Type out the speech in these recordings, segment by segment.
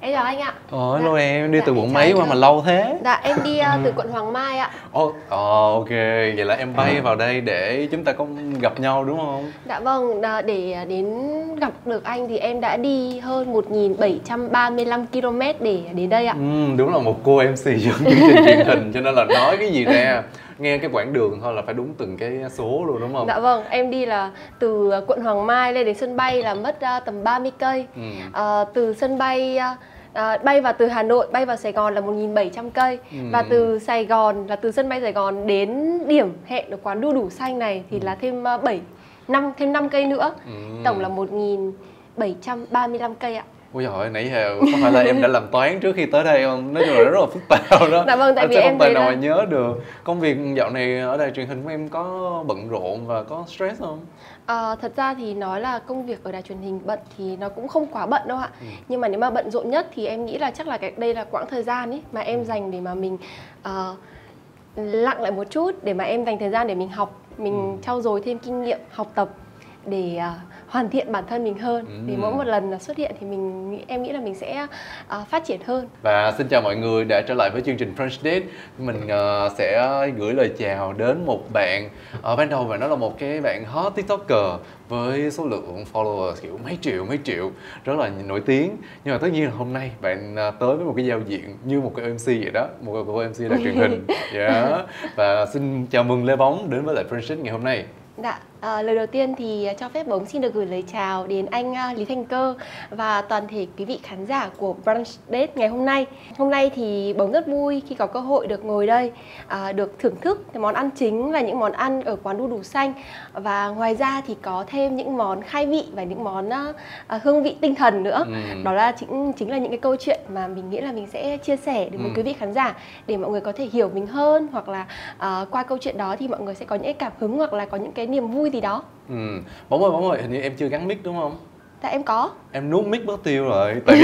Em chào anh ạ. Lâu em đi từ quận mấy qua mà lâu thế? Dạ em đi từ quận Hoàng Mai ạ. Ok, vậy là em bay vào đây để chúng ta có gặp nhau đúng không? Dạ vâng, để đến gặp được anh thì em đã đi hơn 1735 km để đến đây ạ. Đúng là một cô MC dẫn chương trình truyền hình cho nên là nói cái gì ra nghe cái quãng đường thôi là phải đúng từng cái số luôn đúng không? Dạ vâng, em đi là từ quận Hoàng Mai lên đến sân bay là mất tầm 30 cây. Từ sân bay bay vào từ Hà Nội bay vào Sài Gòn là 1700 cây. Và từ Sài Gòn là từ sân bay Sài Gòn đến điểm hẹn ở quán đu đủ xanh này thì là thêm 5 cây nữa. Tổng là 1735 cây ạ. Ôi giời ơi, nãy giờ có phải là em đã làm toán trước khi tới đây không? Nói chung là rất là phức tạp đó. Dạ vâng, tại vì em không tài nào mà nhớ được. Công việc dạo này ở đài truyền hình của em có bận rộn và có stress không? Thật ra thì nói là công việc ở đài truyền hình bận thì nó cũng không quá bận đâu ạ. Nhưng mà nếu mà bận rộn nhất thì em nghĩ là chắc là đây là quãng thời gian ấy mà em dành để mà mình lặng lại một chút, để mà em dành thời gian để mình học, mình trau dồi thêm kinh nghiệm, học tập để hoàn thiện bản thân mình hơn. Thì mỗi một lần xuất hiện thì em nghĩ là mình sẽ phát triển hơn. Và xin chào mọi người đã trở lại với chương trình French Date. Mình sẽ gửi lời chào đến một bạn. Ban đầu bạn đó là một cái bạn hot tiktoker với số lượng followers kiểu mấy triệu, rất là nổi tiếng. Nhưng mà tất nhiên là hôm nay bạn tới với một cái giao diện như một cái MC vậy đó, một cô MC là truyền hình. Và xin chào mừng Lê Bóng đến với lại French Date ngày hôm nay. Dạ, lời đầu tiên thì cho phép Bóng xin được gửi lời chào đến anh Lý Thanh Cơ và toàn thể quý vị khán giả của Brunch Date ngày hôm nay. Hôm nay thì Bóng rất vui khi có cơ hội được ngồi đây, được thưởng thức cái món ăn chính là những món ăn ở quán đu đủ xanh. Và ngoài ra thì có thêm những món khai vị và những món hương vị tinh thần nữa. Đó là chính là những cái câu chuyện mà mình nghĩ là mình sẽ chia sẻ đến với quý vị khán giả để mọi người có thể hiểu mình hơn, hoặc là qua câu chuyện đó thì mọi người sẽ có những cái cảm hứng hoặc là có những cái niềm vui gì đó. Bóng ơi, hình như em chưa gắn mic đúng không? Dạ em có. Em nuốt mic mất tiêu rồi. Tại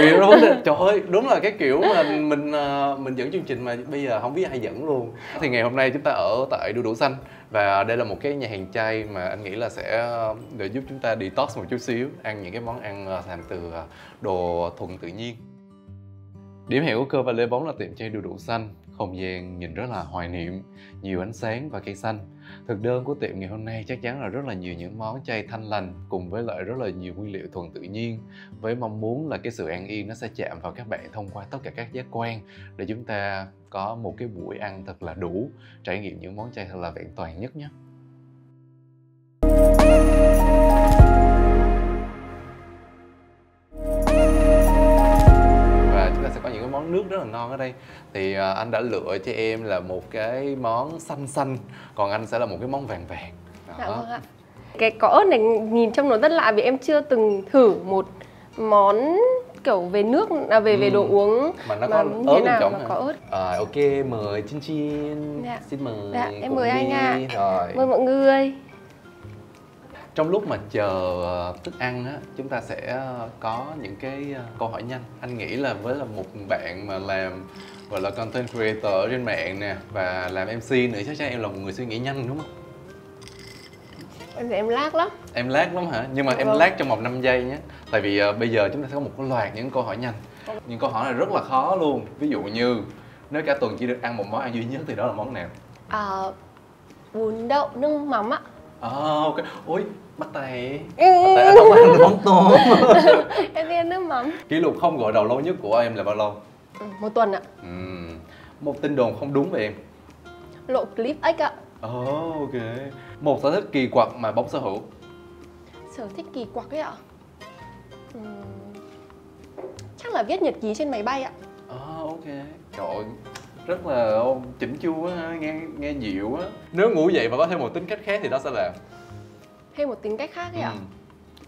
vì nó vấn đề. Trời ơi, đúng là cái kiểu mà mình dẫn chương trình mà bây giờ không biết ai dẫn luôn. Thì ngày hôm nay chúng ta ở tại Đu Đủ Xanh và đây là một cái nhà hàng chay mà anh nghĩ là sẽ để giúp chúng ta detox một chút xíu, ăn những cái món ăn làm từ đồ thuần tự nhiên. Điểm hẹn của Cơ và Lê Bóng là tiệm chay Đu Đủ Xanh. Không gian nhìn rất là hoài niệm, nhiều ánh sáng và cây xanh. Thực đơn của tiệm ngày hôm nay chắc chắn là rất là nhiều những món chay thanh lành cùng với lại rất là nhiều nguyên liệu thuần tự nhiên, với mong muốn là cái sự an yên nó sẽ chạm vào các bạn thông qua tất cả các giác quan để chúng ta có một cái buổi ăn thật là đủ, trải nghiệm những món chay thật là vẹn toàn nhất nhé. Nước rất là ngon ở đây. Thì anh đã lựa cho em là một cái món xanh, còn anh sẽ là một cái món vàng. Dạ vâng ạ. Cái cỏ ớt này nhìn trông nó rất lạ vì em chưa từng thử một món kiểu về nước, về đồ uống mà nó có ớt trong mà có ớt. Ok, mời Chin. Dạ. Xin mời. Dạ, em mời anh ạ. Mời mọi người. Trong lúc mà chờ thức ăn á, chúng ta sẽ có những cái câu hỏi nhanh. Anh nghĩ là với là một bạn mà làm gọi là content creator trên mạng nè và làm MC nữa, chắc chắn em là một người suy nghĩ nhanh đúng không? Em lag lắm. Em lag lắm hả? Nhưng mà em lag trong vòng 5 giây nhé. Tại vì bây giờ chúng ta sẽ có một cái loạt những câu hỏi nhanh. Những câu hỏi này rất là khó luôn. Ví dụ như nếu cả tuần chỉ được ăn một món ăn duy nhất thì đó là món nào? Bún đậu nước mắm ạ. Ok. Ôi, bắt tay anh không ăn món tôm. Em đi ăn nước mắm. Kỷ lục không gọi đầu lâu nhất của em là bao lâu? 1 tuần ạ. Một tin đồn không đúng về em. Lộ clip ếch ạ. Ok. Một sở thích kỳ quặc mà Bóng sở hữu. Sở thích kỳ quặc ấy ạ? Chắc là viết nhật ký trên máy bay ạ. Ok. Trời ơi, rất là chỉnh chu á, nghe dịu á. Nếu ngủ dậy mà có thêm một tính cách khác thì đó sẽ là thêm một tính cách khác ấy ạ?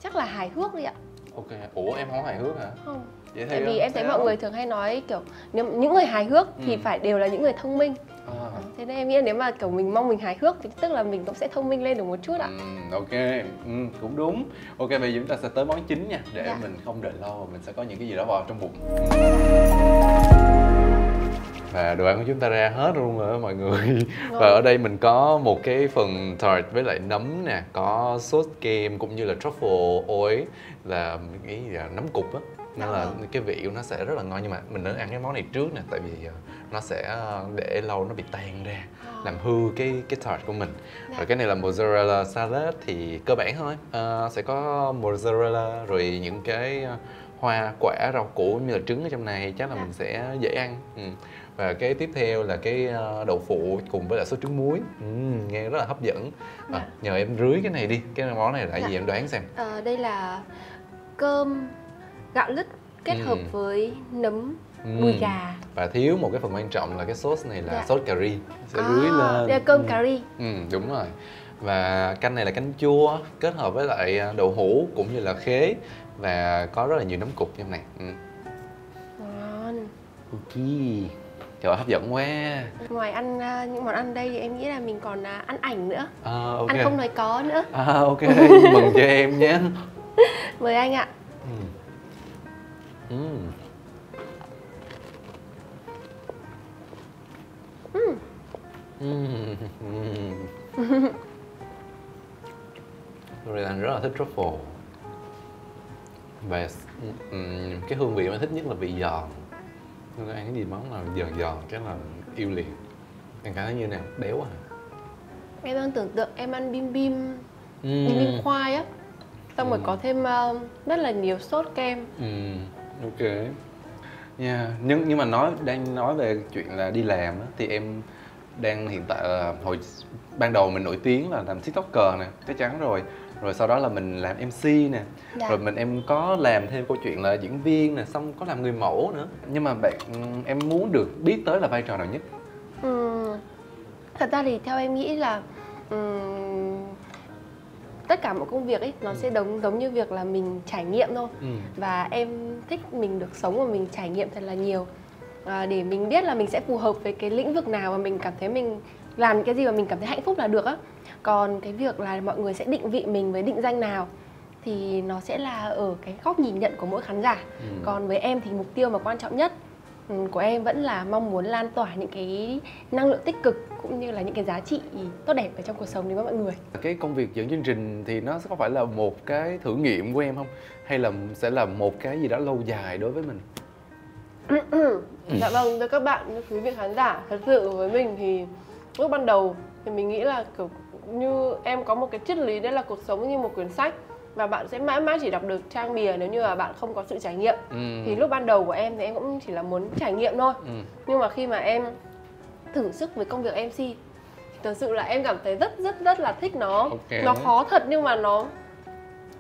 Chắc là hài hước đi ạ. Ok. Ủa em không hài hước hả? Không. Vậy tại vì em thấy mọi người thường hay nói kiểu những người hài hước thì phải đều là những người thông minh. Thế nên em nghĩ nếu mà kiểu mình mong mình hài hước thì tức là mình cũng sẽ thông minh lên được một chút ạ. Cũng đúng. Ok, bây giờ chúng ta sẽ tới món chính nha. Để mình không đợi lâu, mình sẽ có những cái gì đó vào trong bụng. Và đồ ăn của chúng ta ra hết luôn rồi đó mọi người. Và ở đây mình có một cái phần tart với lại nấm nè, có sốt kem cũng như là truffle oil, là cái gì là nấm cục á. Nên là cái vị của nó sẽ rất là ngon, nhưng mà mình nên ăn cái món này trước nè, tại vì nó sẽ để lâu nó bị tan ra, làm hư cái tart của mình. Rồi cái này là mozzarella salad thì cơ bản thôi, sẽ có mozzarella rồi những cái hoa quả rau củ như là trứng ở trong này, chắc là mình sẽ dễ ăn. Và cái tiếp theo là cái đậu phụ cùng với lại sốt trứng muối, nghe rất là hấp dẫn. Nhờ em rưới cái này đi, cái món này là gì em đoán xem? Đây là cơm gạo lứt kết hợp với nấm đùi gà. Và thiếu một cái phần quan trọng là cái sốt này là sốt cà ri, sẽ rưới lên. Đây là cơm cà ri. Đúng rồi. Và canh này là canh chua kết hợp với lại đậu hũ cũng như là khế, và có rất là nhiều nấm cục trong này. Ngon. Ok. Trời, hấp dẫn quá. Ngoài ăn những món ăn đây thì em nghĩ là mình còn ăn ảnh nữa. Ăn không nói có nữa. Ok, mừng cho em nhé. Mời anh ạ. Rồi anh rất là thích truffle. Và cái hương vị mà thích nhất là vị giòn. Nên ăn cái gì món nào giòn giòn cái là yêu liền. Em cảm thấy như nào? Đéo à? Em đang tưởng tượng em ăn bim bim, bim bim khoai á. Xong rồi có thêm rất là nhiều sốt kem. Ok. Yeah. Nhưng mà đang nói về chuyện là đi làm á, thì em đang hiện tại là ban đầu mình nổi tiếng là làm tiktoker nè, chắc chắn rồi. Rồi sau đó là mình làm MC nè, rồi em có làm thêm câu chuyện là diễn viên nè, xong có làm người mẫu nữa. Nhưng mà em muốn được biết tới là vai trò nào nhất? Thật ra thì theo em nghĩ là tất cả mọi công việc ấy nó sẽ giống như việc là mình trải nghiệm thôi. Và em thích mình được sống và mình trải nghiệm thật là nhiều, để mình biết là mình sẽ phù hợp với cái lĩnh vực nào và mình cảm thấy mình làm cái gì mà mình cảm thấy hạnh phúc là được á. Còn cái việc là mọi người sẽ định vị mình với định danh nào thì nó sẽ là ở cái góc nhìn nhận của mỗi khán giả. Còn với em thì mục tiêu mà quan trọng nhất của em vẫn là mong muốn lan tỏa những cái năng lượng tích cực cũng như là những cái giá trị tốt đẹp ở trong cuộc sống đến với mọi người. Cái công việc dẫn chương trình thì nó có phải là một cái thử nghiệm của em không? Hay là sẽ là một cái gì đó lâu dài đối với mình? Dạ vâng, thưa các bạn, quý vị khán giả, thật sự với mình thì lúc ban đầu thì mình nghĩ là kiểu như em có một cái triết lý, đấy là cuộc sống như một quyển sách và bạn sẽ mãi mãi chỉ đọc được trang bìa nếu như là bạn không có sự trải nghiệm. Thì lúc ban đầu của em thì em cũng chỉ là muốn trải nghiệm thôi. Nhưng mà khi mà em thử sức với công việc MC thì thật sự là em cảm thấy rất là thích nó. Nó khó thật nhưng mà nó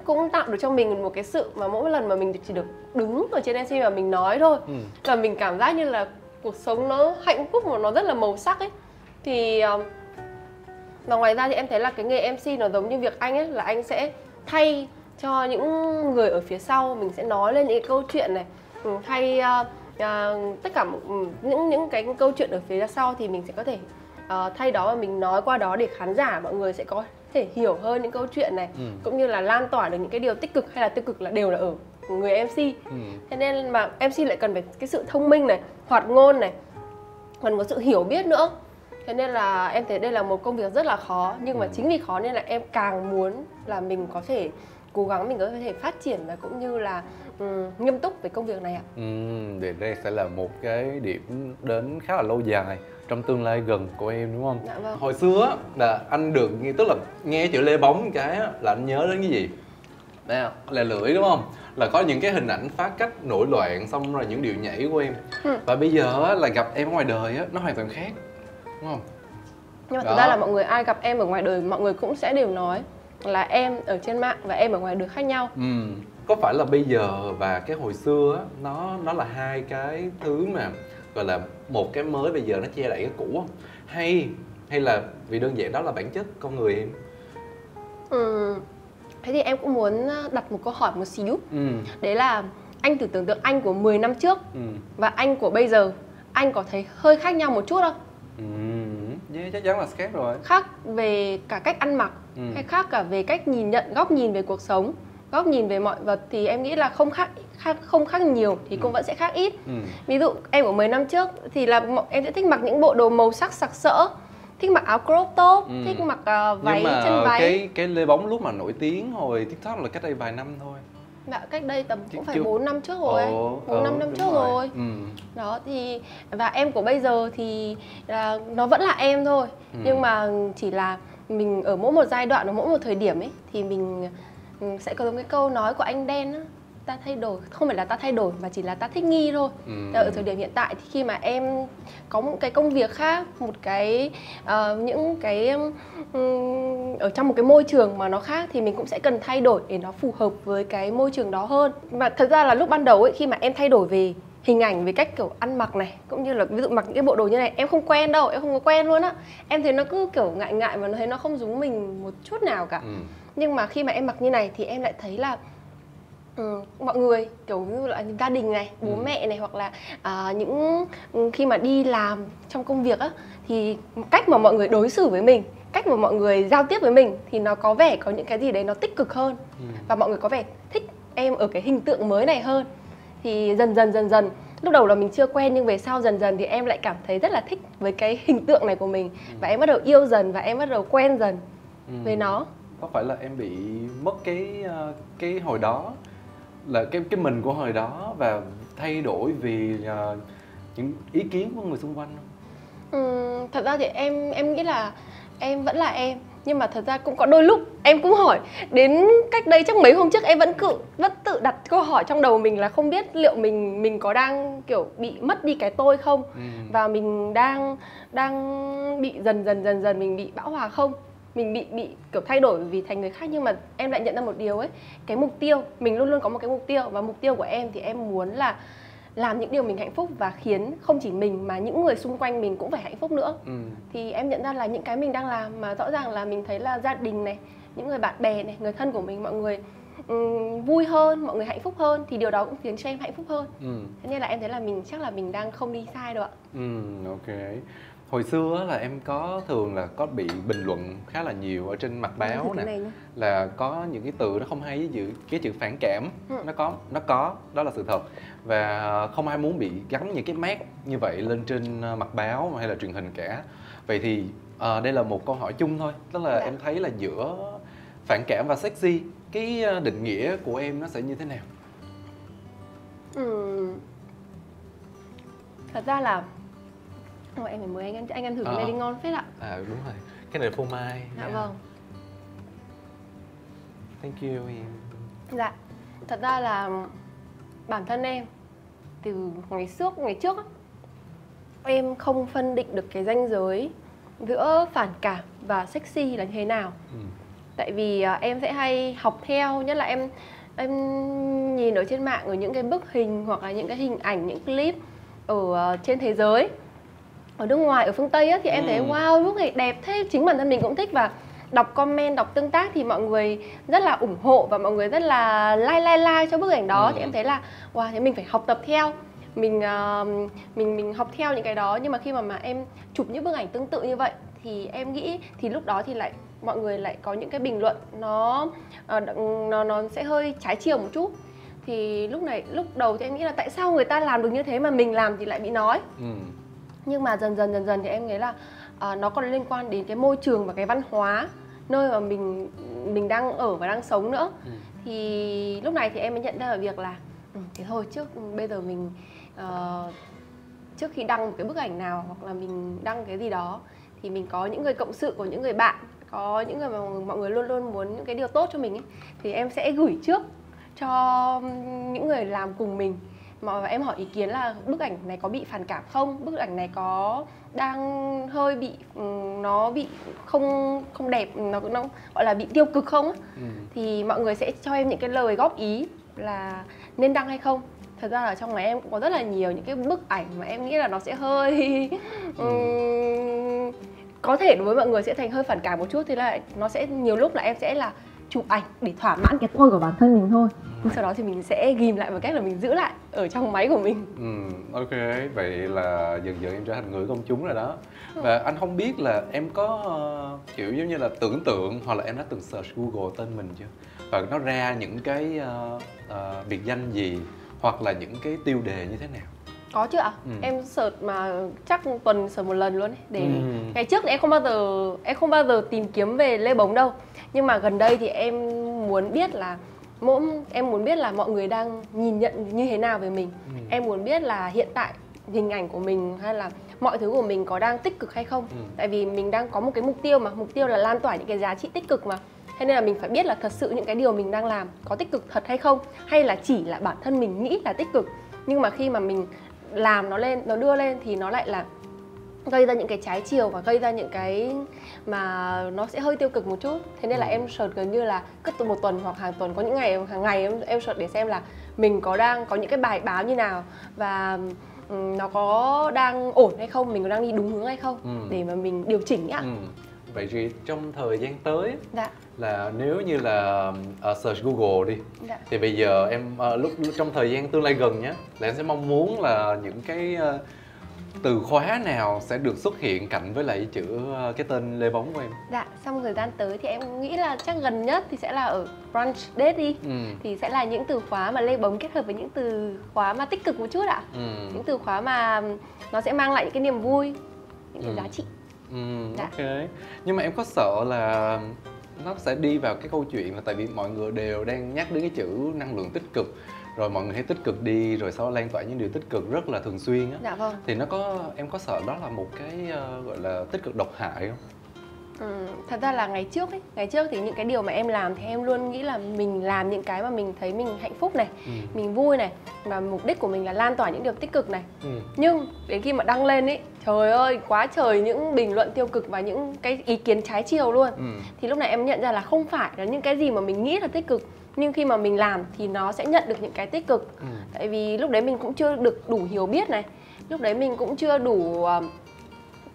cũng tạo được cho mình một cái sự mà mỗi lần mà mình chỉ được đứng ở trên MC và mình nói thôi là mình cảm giác như là cuộc sống nó hạnh phúc mà nó rất là màu sắc ấy. Thì và ngoài ra thì em thấy là cái nghề MC nó giống như việc anh ấy, là anh sẽ thay cho những người ở phía sau, mình sẽ nói lên những cái câu chuyện này, thay tất cả những cái câu chuyện ở phía sau thì mình sẽ có thể thay đó và mình nói qua đó để khán giả mọi người sẽ có thể hiểu hơn những câu chuyện này, cũng như là lan tỏa được những cái điều tích cực hay là tiêu cực là đều là ở người MC. Thế nên mà MC lại cần phải cái sự thông minh này, hoạt ngôn này, còn có sự hiểu biết nữa. Thế nên là em thấy đây là một công việc rất là khó. Nhưng mà chính vì khó nên là em càng muốn là mình có thể cố gắng, mình có thể phát triển và cũng như là nghiêm túc về công việc này ạ. Để đây sẽ là một cái điểm đến khá là lâu dài trong tương lai gần của em đúng không? Dạ vâng. Hồi xưa là anh được, tức là nghe chữ Lê Bóng cái là anh nhớ đến cái gì? Đây là lưỡi đúng không? Là có những cái hình ảnh phá cách nổi loạn, xong rồi những điệu nhảy của em. Và bây giờ là gặp em ngoài đời nó hoàn toàn khác. Đúng không? Nhưng mà thực ra là mọi người ai gặp em ở ngoài đời mọi người cũng sẽ đều nói là em ở trên mạng và em ở ngoài đời khác nhau. Có phải là bây giờ và cái hồi xưa á, nó là hai cái thứ mà gọi là một cái mới bây giờ nó che đậy cái cũ không? Hay là vì đơn giản đó là bản chất con người em? Thế thì em cũng muốn đặt một câu hỏi một xíu. Đấy là anh thử tưởng tượng anh của 10 năm trước và anh của bây giờ, anh có thấy hơi khác nhau một chút không? Chắc chắn là khác rồi. Khác về cả cách ăn mặc, hay khác cả về cách nhìn nhận, góc nhìn về cuộc sống. góc nhìn về mọi vật thì em nghĩ là không khác nhiều thì cũng vẫn sẽ khác ít. Ví dụ em của 10 năm trước thì là em sẽ thích mặc những bộ đồ màu sắc sặc sỡ, thích mặc áo crop top, thích mặc váy, nhưng mà chân váy. Cái Lê Bóng lúc mà nổi tiếng hồi TikTok là cách đây vài năm thôi. Dạ, cách đây tầm cũng phải 4 năm trước rồi, 4-5 năm trước rồi. Đó thì và em của bây giờ thì là, nó vẫn là em thôi, nhưng mà chỉ là mình ở mỗi một giai đoạn, ở mỗi một thời điểm ấy thì mình sẽ có cái câu nói của anh Đen á, ta thay đổi, không phải là ta thay đổi mà chỉ là ta thích nghi thôi. Ở thời điểm hiện tại thì khi mà em có một cái công việc khác, một cái những cái ở trong một cái môi trường mà nó khác thì mình cũng sẽ cần thay đổi để nó phù hợp với cái môi trường đó hơn. Và thật ra là lúc ban đầu ấy, khi mà em thay đổi về hình ảnh, về cách kiểu ăn mặc này, cũng như là ví dụ mặc những cái bộ đồ như này, em không quen đâu, em không có quen luôn á. Em thấy nó cứ kiểu ngại ngại và thấy nó không giống mình một chút nào cả. Nhưng mà khi mà em mặc như này thì em lại thấy là mọi người kiểu như là gia đình này, bố mẹ này, hoặc là những khi mà đi làm trong công việc á, thì cách mà mọi người đối xử với mình, cách mà mọi người giao tiếp với mình thì nó có vẻ có những cái gì đấy nó tích cực hơn. Và mọi người có vẻ thích em ở cái hình tượng mới này hơn. Thì dần dần lúc đầu là mình chưa quen, nhưng về sau dần thì em lại cảm thấy rất là thích với cái hình tượng này của mình. Và em bắt đầu yêu dần và em bắt đầu quen dần với nó. Có phải là em bị mất cái hồi đó, là cái mình của hồi đó, và thay đổi vì những ý kiến của người xung quanh không? Thật ra thì em nghĩ là em vẫn là em, nhưng mà thật ra cũng có đôi lúc em cũng hỏi, đến cách đây chắc mấy hôm trước em vẫn tự đặt câu hỏi trong đầu mình là không biết liệu mình có đang kiểu bị mất đi cái tôi không, và mình đang bị dần dần mình bị bão hòa không, mình bị kiểu thay đổi vì thành người khác. Nhưng mà em lại nhận ra một điều ấy, cái mục tiêu, mình luôn luôn có một cái mục tiêu, và mục tiêu của em thì em muốn là làm những điều mình hạnh phúc và khiến không chỉ mình mà những người xung quanh mình cũng phải hạnh phúc nữa. Thì em nhận ra là những cái mình đang làm mà rõ ràng là mình thấy là gia đình này, những người bạn bè này, người thân của mình, mọi người vui hơn, mọi người hạnh phúc hơn, thì điều đó cũng khiến cho em hạnh phúc hơn. Thế nên là em thấy là mình chắc là mình đang không đi sai đâu ạ. Ok. Hồi xưa là em có thường là có bị bình luận khá là nhiều ở trên mặt báo nè, là có những cái từ nó không hay với cái chữ phản cảm, nó có, đó là sự thật, và không ai muốn bị gắn những cái mác như vậy lên trên mặt báo hay là truyền hình cả. Vậy thì đây là một câu hỏi chung thôi, tức là em thấy là giữa phản cảm và sexy, cái định nghĩa của em nó sẽ như thế nào? Thật ra là em phải mời anh ăn thử cái này đi, ngon phết ạ. Đúng rồi, cái này phô mai. Vâng. Thank you em. Dạ, thật ra là bản thân em từ ngày trước á, em không phân định được cái ranh giới giữa phản cảm và sexy là như thế nào. Tại vì em sẽ hay học theo, nhất là em nhìn ở trên mạng, ở những cái bức hình hoặc là những cái hình ảnh, những clip ở trên thế giới, ở nước ngoài, ở phương Tây á, thì em thấy wow, bức này đẹp thế, chính bản thân mình cũng thích. Và đọc comment, đọc tương tác thì mọi người rất là ủng hộ và mọi người rất là like cho bức ảnh đó. Thì em thấy là wow, thế mình phải học tập theo, mình học theo những cái đó. Nhưng mà khi mà em chụp những bức ảnh tương tự như vậy thì em nghĩ thì lúc đó thì lại mọi người lại có những cái bình luận nó sẽ hơi trái chiều một chút. Thì lúc đầu thì em nghĩ là tại sao người ta làm được như thế mà mình làm thì lại bị nói. Nhưng mà dần dần thì em nghĩ là nó còn liên quan đến cái môi trường và cái văn hóa nơi mà mình đang ở và đang sống nữa. Thì lúc này thì em mới nhận ra ở việc là thế thôi, bây giờ mình trước khi đăng một cái bức ảnh nào hoặc là mình đăng cái gì đó thì mình có những người cộng sự, của những người bạn, có những người mà mọi người luôn luôn muốn những cái điều tốt cho mình ấy, thì em sẽ gửi trước cho những người làm cùng mình. Mà em hỏi ý kiến là bức ảnh này có bị phản cảm không, bức ảnh này có đang hơi bị không đẹp, nó gọi là bị tiêu cực không á. Thì mọi người sẽ cho em những cái lời góp ý là nên đăng hay không. Thật ra là trong này em cũng có rất là nhiều những cái bức ảnh mà em nghĩ là nó sẽ hơi có thể đối với mọi người sẽ thành hơi phản cảm một chút, thì là nó sẽ nhiều lúc là em sẽ là chụp ảnh để thỏa mãn cái tôi của bản thân mình thôi. Sau đó thì mình sẽ ghim lại bằng cách là mình giữ lại ở trong máy của mình. Ok, vậy là dần dần em trở thành người công chúng rồi đó. Và anh không biết là em có kiểu giống như là tưởng tượng hoặc là em đã từng search Google tên mình chưa? Và nó ra những cái biệt danh gì hoặc là những cái tiêu đề như thế nào? Có chứ ạ. Em search mà chắc tuần search một lần luôn ấy. Để ngày trước thì em không bao giờ tìm kiếm về Lê Bóng đâu. Nhưng mà gần đây thì em muốn biết là mọi người đang nhìn nhận như thế nào về mình. Em muốn biết là hiện tại hình ảnh của mình hay là mọi thứ của mình có đang tích cực hay không. Tại vì mình đang có một cái mục tiêu mà, mục tiêu là lan tỏa những cái giá trị tích cực mà. Thế nên là mình phải biết là thật sự những cái điều mình đang làm có tích cực thật hay không, hay là chỉ là bản thân mình nghĩ là tích cực. Nhưng mà khi mà mình làm nó lên, nó đưa lên thì nó lại là gây ra những cái trái chiều và gây ra những cái mà nó sẽ hơi tiêu cực một chút. Thế nên là em search gần như là cứ một tuần hoặc hàng tuần, có những ngày hàng ngày em search để xem là mình có đang có những cái bài báo như nào và nó có đang ổn hay không, mình có đang đi đúng hướng hay không, để mà mình điều chỉnh ạ. Vậy thì trong thời gian tới là nếu như là search Google đi thì bây giờ em trong thời gian tương lai gần nhé, là em sẽ mong muốn là những cái từ khóa nào sẽ được xuất hiện cạnh với lại chữ cái tên Lê Bóng của em? Dạ, trong thời gian tới thì em nghĩ là chắc gần nhất thì sẽ là ở Brunch Date đi. Thì sẽ là những từ khóa mà Lê Bóng kết hợp với những từ khóa mà tích cực một chút ạ. Những từ khóa mà nó sẽ mang lại những cái niềm vui, những cái giá trị. Ok. Nhưng mà em có sợ là nó sẽ đi vào cái câu chuyện là tại vì mọi người đều đang nhắc đến cái chữ năng lượng tích cực, rồi mọi người hãy tích cực đi, rồi sau đó lan tỏa những điều tích cực rất là thường xuyên á. Dạ vâng. Thì em có sợ đó là một cái gọi là tích cực độc hại không? Thật ra là ngày trước thì những cái điều mà em làm thì em luôn nghĩ là mình làm những cái mà mình thấy mình hạnh phúc này, mình vui này, và mục đích của mình là lan tỏa những điều tích cực này. Nhưng đến khi mà đăng lên ấy, trời ơi, quá trời những bình luận tiêu cực và những cái ý kiến trái chiều luôn. Thì lúc này em nhận ra là không phải là những cái gì mà mình nghĩ là tích cực, nhưng khi mà mình làm thì nó sẽ nhận được những cái tích cực. Tại vì lúc đấy mình cũng chưa được đủ hiểu biết này, lúc đấy mình cũng chưa đủ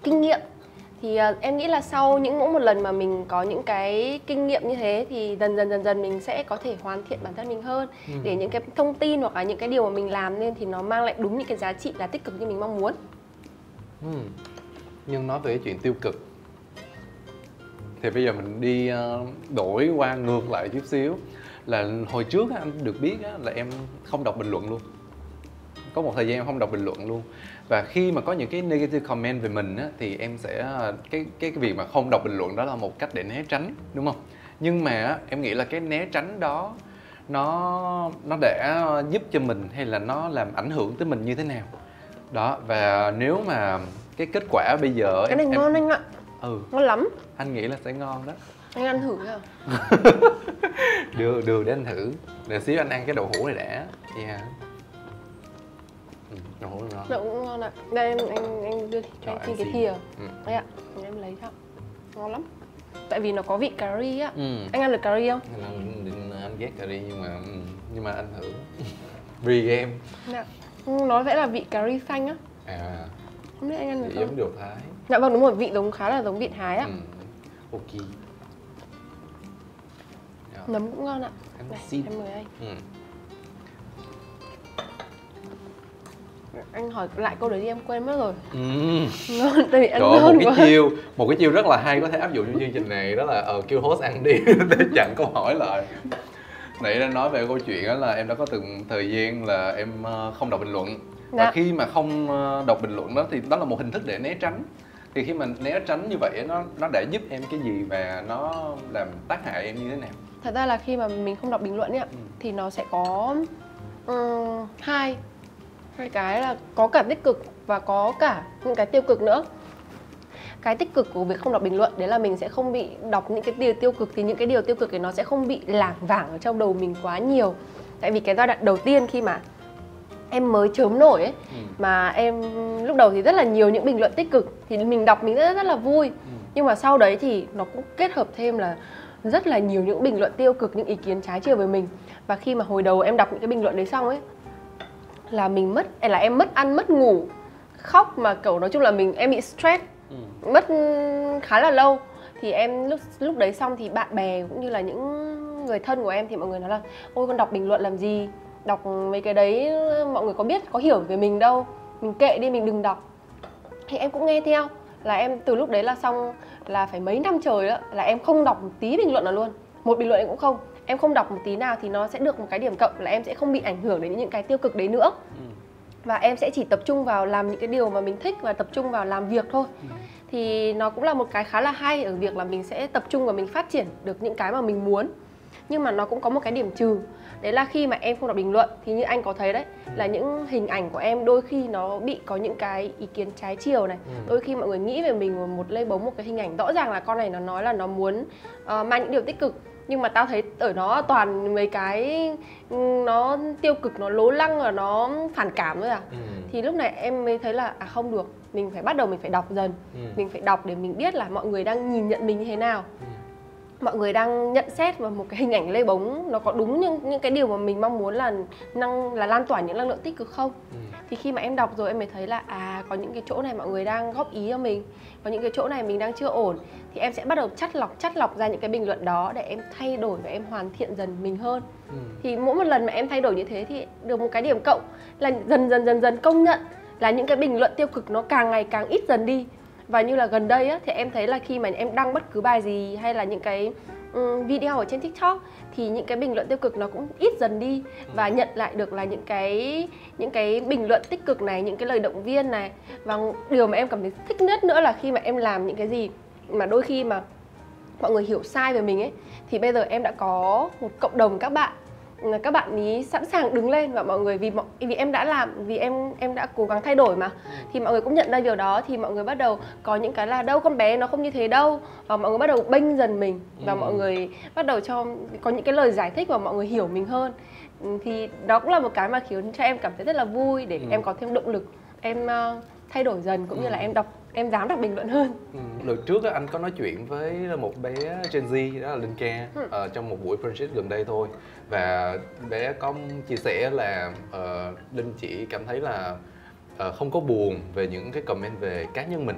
kinh nghiệm. Thì em nghĩ là sau mỗi một lần mà mình có những cái kinh nghiệm như thế thì dần dần mình sẽ có thể hoàn thiện bản thân mình hơn, để những cái thông tin hoặc là những cái điều mà mình làm nên thì nó mang lại đúng những cái giá trị là tích cực như mình mong muốn. Nhưng nói về cái chuyện tiêu cực thì bây giờ mình đi đổi qua ngược lại chút xíu, là hồi trước anh được biết là em không đọc bình luận luôn. Có một thời gian em không đọc bình luận luôn, và khi mà có những cái negative comment về mình á, thì em sẽ cái việc mà không đọc bình luận đó là một cách để né tránh, đúng không? Nhưng mà em nghĩ là cái né tránh đó nó đã giúp cho mình hay là nó làm ảnh hưởng tới mình như thế nào đó, và nếu mà cái kết quả bây giờ cái này ngon anh ạ. Ngon lắm, anh nghĩ là sẽ ngon đó. Anh ăn thử hả? Được, để anh thử, để xíu anh ăn cái đậu hũ này đã. Yeah. Đậu hũ ngon. Đậu cũng ngon ạ. Đây anh đưa anh cái thìa. Đấy ạ, em lấy cho. Ngon lắm. Tại vì nó có vị cà ri á. Anh ăn được cà ri không? Anh ghét cà ri nhưng mà anh thử. Vì em. Nó sẽ là vị cà ri xanh á. Không biết anh ăn được không? Giống điều Thái. Dạ vâng, đúng rồi, vị khá là giống vị Thái á. Ok. Nấm cũng ngon ạ. Này, em mời anh. Anh hỏi lại câu đấy đi, em quên mất rồi. Tại vì ăn ngon quá. Một cái chiêu rất là hay có thể áp dụng trong chương trình này đó là kêu host ăn đi để chặn câu hỏi lại. Nãy đang nói về câu chuyện đó là em đã có từng thời gian là em không đọc bình luận. Và khi mà không đọc bình luận đó thì đó là một hình thức để né tránh. Thì khi mình né tránh như vậy nó đã giúp em cái gì và nó làm tác hại em như thế nào? Thật ra là khi mà mình không đọc bình luận ấy, thì nó sẽ có hai cái là có cả tích cực và có cả những cái tiêu cực nữa. Cái tích cực của việc không đọc bình luận đấy là mình sẽ không bị đọc những cái điều tiêu cực, thì những cái điều tiêu cực thì nó sẽ không bị lảng vảng ở trong đầu mình quá nhiều. Tại vì cái giai đoạn đầu tiên khi mà em mới chớm nổi ấy, mà em lúc đầu thì rất là nhiều những bình luận tích cực thì mình đọc mình rất là vui. Nhưng mà sau đấy thì nó cũng kết hợp thêm là rất là nhiều những bình luận tiêu cực, những ý kiến trái chiều với mình. Và khi mà hồi đầu em đọc những cái bình luận đấy xong ấy, là em mất ăn, mất ngủ, khóc, mà kiểu nói chung là em bị stress, mất khá là lâu. Thì em lúc đấy xong thì bạn bè cũng như là những người thân của em thì mọi người nói là ôi con đọc bình luận làm gì, đọc mấy cái đấy mọi người có biết có hiểu về mình đâu, mình kệ đi, mình đừng đọc. Thì em cũng nghe theo, là em từ lúc đấy là xong là phải mấy năm trời đó là em không đọc một tí bình luận nào luôn, một bình luận em cũng không. Em không đọc một tí nào thì nó sẽ được một cái điểm cộng là em sẽ không bị ảnh hưởng đến những cái tiêu cực đấy nữa. Và em sẽ chỉ tập trung vào làm những cái điều mà mình thích và tập trung vào làm việc thôi. Thì nó cũng là một cái khá là hay ở việc là mình sẽ tập trung và mình phát triển được những cái mà mình muốn. Nhưng mà nó cũng có một cái điểm trừ, đấy là khi mà em không đọc bình luận thì như anh có thấy đấy, là những hình ảnh của em đôi khi nó bị có những cái ý kiến trái chiều này. Đôi khi mọi người nghĩ về mình một Lê Bóng, một cái hình ảnh rõ ràng là con này nó nói là nó muốn mang những điều tích cực, nhưng mà tao thấy ở nó toàn mấy cái nó tiêu cực, nó lố lăng và nó phản cảm thôi à. Thì lúc này em mới thấy là à không được, mình phải bắt đầu mình phải đọc dần. Mình phải đọc để mình biết là mọi người đang nhìn nhận mình như thế nào. Mọi người đang nhận xét vào một cái hình ảnh Lê Bóng nó có đúng những cái điều mà mình mong muốn là lan tỏa những năng lượng tích cực không. Thì khi mà em đọc rồi em mới thấy là à có những cái chỗ này mọi người đang góp ý cho mình, có những cái chỗ này mình đang chưa ổn, thì em sẽ bắt đầu chắt lọc ra những cái bình luận đó để em thay đổi và em hoàn thiện dần mình hơn. Thì mỗi một lần mà em thay đổi như thế thì được một cái điểm cộng là dần dần công nhận là những cái bình luận tiêu cực nó càng ngày càng ít dần đi. Và như là gần đây á, thì em thấy là khi mà em đăng bất cứ bài gì hay là những cái video ở trên TikTok thì những cái bình luận tiêu cực nó cũng ít dần đi. Và nhận lại được là những cái bình luận tích cực này, những cái lời động viên này. Và điều mà em cảm thấy thích nhất nữa là khi mà em làm những cái gì mà đôi khi mà mọi người hiểu sai về mình ấy, thì bây giờ em đã có một cộng đồng các bạn ý sẵn sàng đứng lên và mọi người vì em đã làm, vì em đã cố gắng thay đổi mà, thì mọi người cũng nhận ra điều đó, thì mọi người bắt đầu có những cái là đâu con bé nó không như thế đâu, và mọi người bắt đầu bênh dần mình và mọi người bắt đầu cho có những cái lời giải thích và mọi người hiểu mình hơn. Thì đó cũng là một cái mà khiến cho em cảm thấy rất là vui để em có thêm động lực em thay đổi dần, cũng như là em dám đọc bình luận hơn. Lần trước đó, anh có nói chuyện với một bé Gen Z, đó là Linh Ke, trong một buổi French Date gần đây thôi. Và bé có chia sẻ là Linh chỉ cảm thấy là không có buồn về những cái comment về cá nhân mình,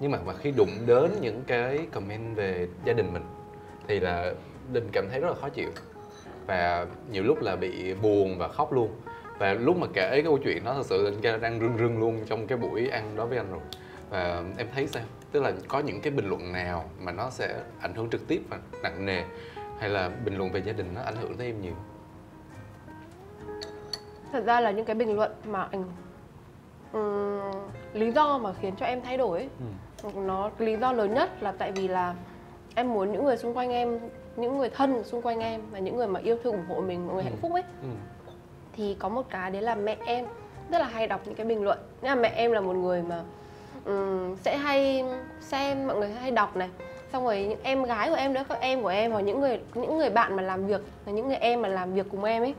nhưng mà khi đụng đến những cái comment về gia đình mình thì là Linh cảm thấy rất là khó chịu và nhiều lúc là bị buồn và khóc luôn. Và lúc mà kể cái câu chuyện đó, thật sự Linh Ke đang rưng luôn trong cái buổi ăn đó với anh rồi. Và em thấy sao? Tức là có những cái bình luận nào mà nó sẽ ảnh hưởng trực tiếp và nặng nề, hay là bình luận về gia đình nó ảnh hưởng tới em nhiều? Thật ra là những cái bình luận mà lý do mà khiến cho em thay đổi ấy, nó lý do lớn nhất là tại vì là em muốn những người xung quanh em, những người thân xung quanh em và những người mà yêu thương ủng hộ mình, mọi người hạnh phúc ấy. Thì có một cái đấy là mẹ em rất là hay đọc những cái bình luận. Nên là mẹ em là một người mà sẽ hay xem, mọi người hay đọc này, xong rồi những em gái của em nữa, các em của em hoặc những người bạn mà làm việc, những người em mà làm việc cùng em ấy,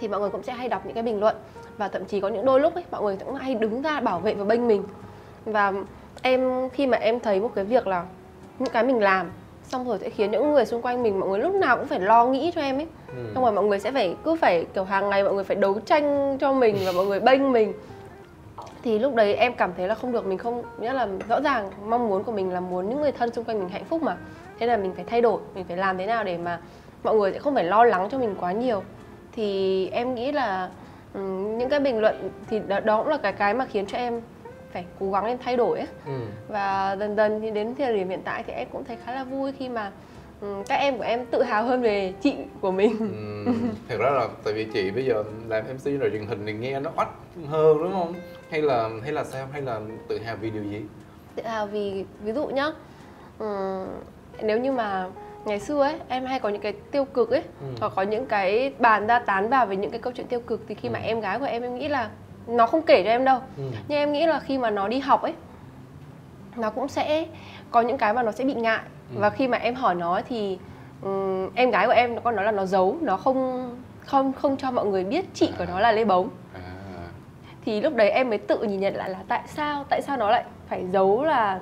thì mọi người cũng sẽ hay đọc những cái bình luận. Và thậm chí có những đôi lúc ấy mọi người cũng hay đứng ra bảo vệ và bênh mình. Và em khi mà em thấy một cái việc là những cái mình làm xong rồi sẽ khiến những người xung quanh mình, mọi người lúc nào cũng phải lo nghĩ cho em ấy, xong rồi mọi người sẽ cứ phải kiểu hàng ngày mọi người phải đấu tranh cho mình và mọi người bênh mình. Thì lúc đấy em cảm thấy là không được, mình không, nghĩa là rõ ràng mong muốn của mình là muốn những người thân xung quanh mình hạnh phúc mà. Thế là mình phải thay đổi, mình phải làm thế nào để mà mọi người sẽ không phải lo lắng cho mình quá nhiều. Thì em nghĩ là những cái bình luận thì đó cũng là cái mà khiến cho em phải cố gắng em thay đổi ấy. Và dần dần thì đến thời điểm hiện tại thì em cũng thấy khá là vui khi mà các em của em tự hào hơn về chị của mình. Thật ra là tại vì chị bây giờ làm MC rồi truyền hình thì nghe nó oách hơn đúng không? Hay là sao? Hay là tự hào vì điều gì? Tự hào vì, ví dụ nhá, nếu như mà ngày xưa ấy em hay có những cái tiêu cực ấy, hoặc có những cái bàn ra tán vào về những cái câu chuyện tiêu cực, thì khi mà em gái của em nghĩ là nó không kể cho em đâu, nhưng em nghĩ là khi mà nó đi học ấy, nó cũng sẽ có những cái mà nó sẽ bị ngại. Và khi mà em hỏi nó thì em gái của em nó còn nói là nó giấu, nó không cho mọi người biết chị của nó là Lê Bóng. Thì lúc đấy em mới tự nhìn nhận lại là tại sao nó lại phải giấu, là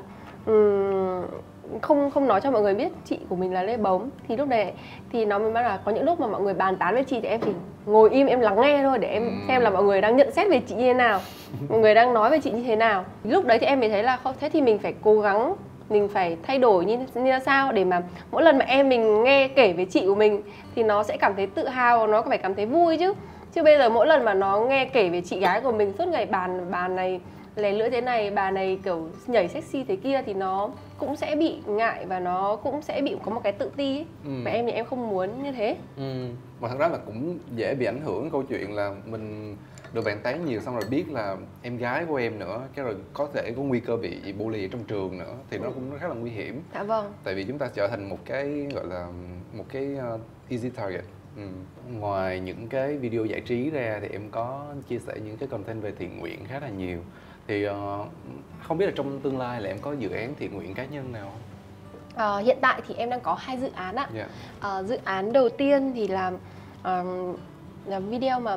không nói cho mọi người biết chị của mình là Lê Bóng. Thì lúc đấy thì nó mới bảo là có những lúc mà mọi người bàn tán với chị thì em chỉ ngồi im em lắng nghe thôi, để em xem là mọi người đang nhận xét về chị như thế nào, mọi người đang nói về chị như thế nào. Lúc đấy thì em mới thấy là không, thế thì mình phải cố gắng mình phải thay đổi như là sao để mà mỗi lần mà em mình nghe kể về chị của mình thì nó sẽ cảm thấy tự hào, nó phải cảm thấy vui chứ. Chứ bây giờ mỗi lần mà nó nghe kể về chị gái của mình suốt ngày bà này lè lưỡi thế này, bà này kiểu nhảy sexy thế kia thì nó cũng sẽ bị ngại và nó cũng sẽ bị có một cái tự ti ấy. Mà em thì em không muốn như thế. Mà thật ra là cũng dễ bị ảnh hưởng câu chuyện là mình được bàn tán nhiều xong rồi biết là em gái của em nữa, cái rồi có thể có nguy cơ bị bully trong trường nữa thì nó cũng khá là nguy hiểm. Dạ vâng. Tại vì chúng ta trở thành một cái gọi là một cái easy target. Ngoài những cái video giải trí ra thì em có chia sẻ những cái content về thiện nguyện khá là nhiều. Thì không biết là trong tương lai là em có dự án thiện nguyện cá nhân nào không? Hiện tại thì em đang có 2 dự án ạ. Dự án đầu tiên thì là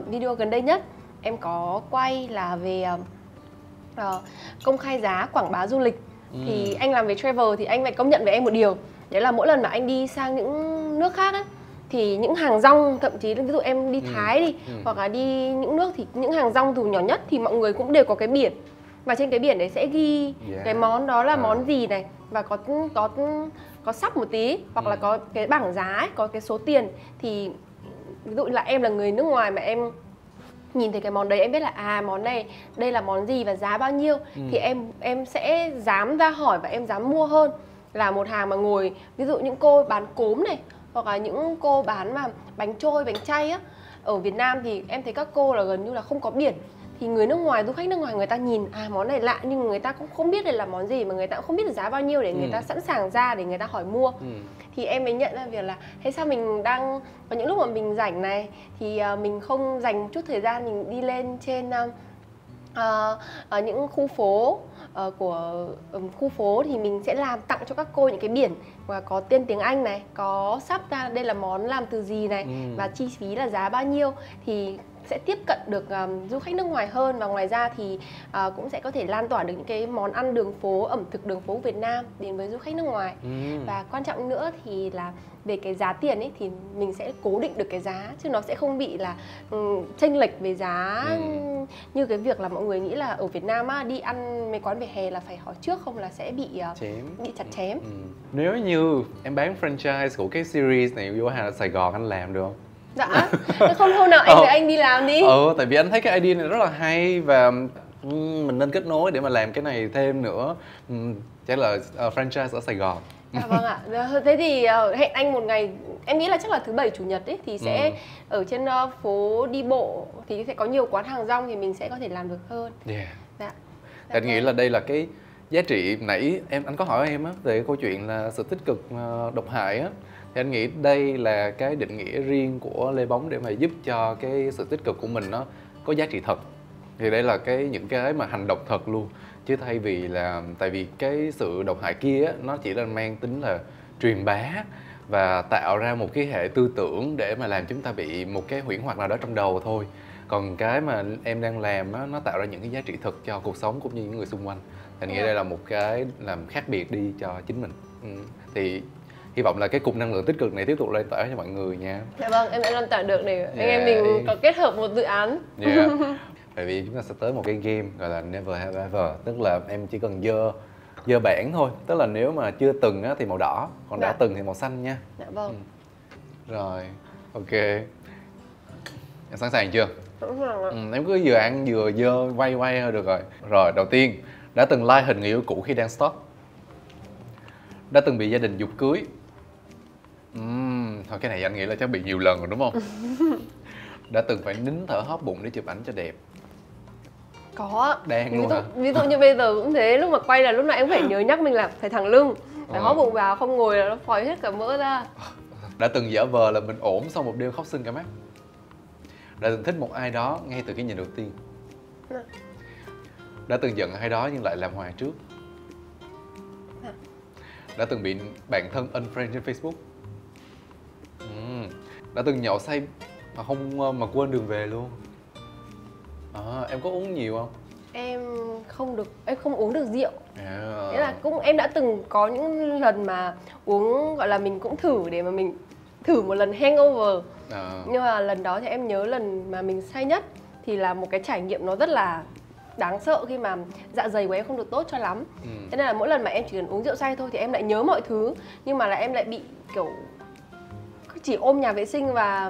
video gần đây nhất em có quay là về công khai giá quảng bá du lịch. Thì anh làm về travel thì anh phải công nhận với em một điều, đấy là mỗi lần mà anh đi sang những nước khác ấy, thì những hàng rong, thậm chí ví dụ em đi Thái đi hoặc là đi những nước thì những hàng rong dù nhỏ nhất thì mọi người cũng đều có cái biển, và trên cái biển đấy sẽ ghi cái món đó là món gì này, và có sắp một tí hoặc là có cái bảng giá ấy, có cái số tiền. Thì ví dụ là em là người nước ngoài mà em nhìn thấy cái món đấy em biết là món này đây là món gì và giá bao nhiêu thì em sẽ dám ra hỏi và em dám mua hơn là một hàng mà ngồi ví dụ những cô bán cốm này hoặc là những cô bán mà bánh trôi, bánh chay á. Ở Việt Nam thì em thấy các cô là gần như là không có biển, thì người nước ngoài, du khách nước ngoài người ta nhìn món này lạ nhưng người ta cũng không biết đây là món gì, mà người ta cũng không biết giá bao nhiêu để người ta sẵn sàng ra để người ta hỏi mua. Thì em mới nhận ra việc là thế sao mình đang có những lúc mà mình rảnh này thì mình không dành một chút thời gian mình đi lên trên ở những khu phố của khu phố thì mình sẽ làm tặng cho các cô những cái biển và có tên tiếng Anh này, có sắp ra đây là món làm từ gì này và chi phí là giá bao nhiêu, thì sẽ tiếp cận được du khách nước ngoài hơn. Và ngoài ra thì cũng sẽ có thể lan tỏa được những cái món ăn đường phố, ẩm thực đường phố Việt Nam đến với du khách nước ngoài. Và quan trọng nữa thì là về cái giá tiền ấy thì mình sẽ cố định được cái giá, chứ nó sẽ không bị là chênh lệch về giá như cái việc là mọi người nghĩ là ở Việt Nam á, đi ăn mấy quán vỉa hè là phải hỏi trước, không là sẽ bị chặt chém. Nếu như em bán franchise của cái series này vô Hà Sài Gòn anh làm được không? Dạ, không hôm nào anh để anh đi làm đi. Tại vì anh thấy cái idea này rất là hay và mình nên kết nối để mà làm cái này thêm nữa. Chắc là franchise ở Sài Gòn. Vâng ạ. Thế thì hẹn anh một ngày, em nghĩ là chắc là thứ Bảy, Chủ Nhật ấy, thì sẽ ở trên phố đi bộ thì sẽ có nhiều quán hàng rong thì mình sẽ có thể làm được hơn. Dạ. Anh nghĩ là đây là cái giá trị nãy anh có hỏi em á, về câu chuyện là sự tích cực độc hại á. Thì anh nghĩ đây là cái định nghĩa riêng của Lê Bóng để mà giúp cho cái sự tích cực của mình nó có giá trị thật. Thì đây là những cái mà hành động thật luôn. Chứ thay vì là, tại vì cái sự độc hại kia nó chỉ là mang tính là truyền bá và tạo ra một cái hệ tư tưởng để mà làm chúng ta bị một cái huyễn hoặc nào đó trong đầu thôi. Còn cái mà em đang làm đó, nó tạo ra những cái giá trị thật cho cuộc sống cũng như những người xung quanh. Anh nghĩ đây là một cái làm khác biệt đi cho chính mình. Thì hy vọng là cái cục năng lượng tích cực này tiếp tục lan tỏa cho mọi người nha. Dạ vâng, em đã lan tỏa được để anh em mình có kết hợp một dự án. Bởi vì chúng ta sẽ tới một cái game gọi là Never Have Ever, tức là em chỉ cần dơ bảng thôi. Tức là nếu mà chưa từng á, thì màu đỏ, còn đã từng thì màu xanh nha. Dạ vâng. Rồi, ok. Em sẵn sàng chưa? Sẵn sàng ạ. Em cứ vừa ăn vừa dơ quay thôi được rồi. Rồi, đầu tiên, đã từng like hình người yêu cũ khi đang stalk. Đã từng bị gia đình giục cưới. Thôi cái này anh nghĩ là chắc bị nhiều lần rồi đúng không? Đã từng phải nín thở hóp bụng để chụp ảnh cho đẹp. Có đen luôn hả? Ví dụ như bây giờ cũng thế, lúc mà quay là lúc nào em phải nhớ nhắc mình là phải thẳng lưng, phải hóp bụng vào, không ngồi là nó phòi hết cả mỡ ra. Đã từng giả vờ là mình ổn xong một đêm khóc sưng cả mắt. Đã từng thích một ai đó ngay từ cái nhìn đầu tiên. Đã từng giận ai đó nhưng lại làm hòa trước. Đã từng bị bạn thân unfriend trên Facebook. Đã từng nhậu say mà quên đường về luôn. Em có uống nhiều không? Em không uống được rượu. Thế là em đã từng có những lần mà uống, gọi là mình cũng thử để mà mình thử một lần hangover. Nhưng mà lần đó thì em nhớ lần mà mình say nhất thì là một cái trải nghiệm nó rất là đáng sợ khi mà dạ dày của em không được tốt cho lắm. Thế nên là mỗi lần mà em chỉ cần uống rượu say thôi thì em lại nhớ mọi thứ, nhưng mà là em lại bị kiểu chỉ ôm nhà vệ sinh và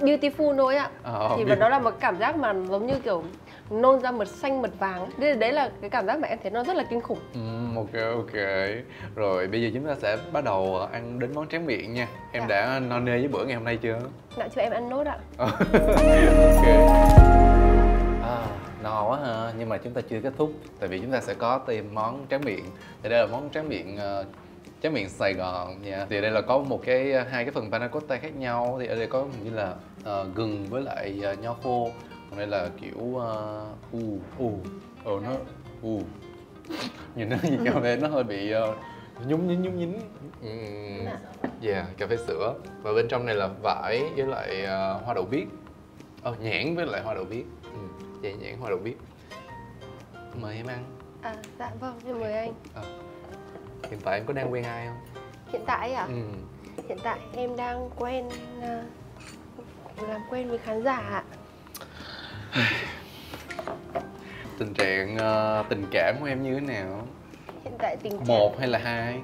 beautiful thôi ạ. Thì đó là một cảm giác mà giống như kiểu nôn ra mật xanh mật vàng. Đấy là cái cảm giác mà em thấy nó rất là kinh khủng. Ok. Rồi bây giờ chúng ta sẽ bắt đầu ăn đến món tráng miệng nha. Em đã no nê với bữa ngày hôm nay chưa? Dạ chưa, em ăn nốt ạ. Ok. No quá ha, nhưng mà chúng ta chưa kết thúc. Tại vì chúng ta sẽ có tìm món tráng miệng. Thì đây là món tráng miệng Sài Gòn nha. Thì đây là có hai cái phần panna cotta khác nhau. Thì ở đây có như là gừng với lại nho khô. Còn đây là kiểu nhìn nó như cà phê, nó hơi bị nhúng nhín. Cà phê sữa. Và bên trong này là vải với lại hoa đậu biếc, nhãn với lại hoa đậu biếc. Nhãn, hoa đậu biếc. Mời em ăn. Dạ vâng, em mời anh. Hiện tại em có đang quen ai không? Hiện tại ạ? Hiện tại em đang làm quen với khán giả ạ. Tình trạng tình cảm của em như thế nào? Hiện tại tình trạng... 1 hay là 2?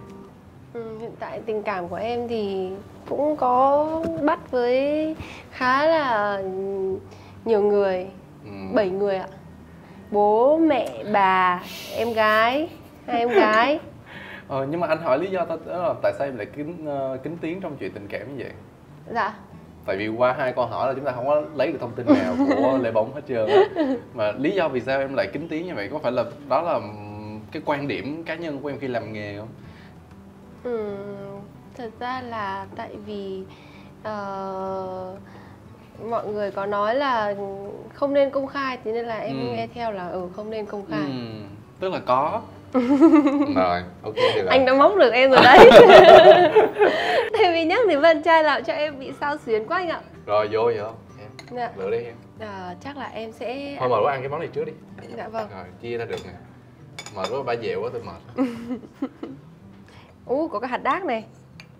Hiện tại tình cảm của em thì cũng có bắt với khá là nhiều người. 7 người ạ. Bố, mẹ, bà, em gái, 2 em gái. Nhưng mà anh hỏi lý do tại sao em lại kín tiếng trong chuyện tình cảm như vậy? Dạ. Tại vì qua 2 câu hỏi là chúng ta không có lấy được thông tin nào của Lê Bóng hết trơn á. Mà lý do vì sao em lại kín tiếng như vậy, có phải là đó là cái quan điểm cá nhân của em khi làm nghề không? Thật ra là tại vì mọi người có nói là không nên công khai, thế nên là em nghe theo là không nên công khai. Tức là có. Rồi, ok được rồi. Anh đã móc được em rồi đấy. Tại vì nhắc đến bạn trai làm cho em bị sao xuyến quá anh ạ. Rồi vô vậy không em? Dạ. Lựa đi em. Chắc là em sẽ... Thôi mời bố ăn cái món này trước đi. Dạ vâng. Rồi, chia ra được nè. Mệt quá, ba dẹo quá, tôi mệt. Có cái hạt đác này.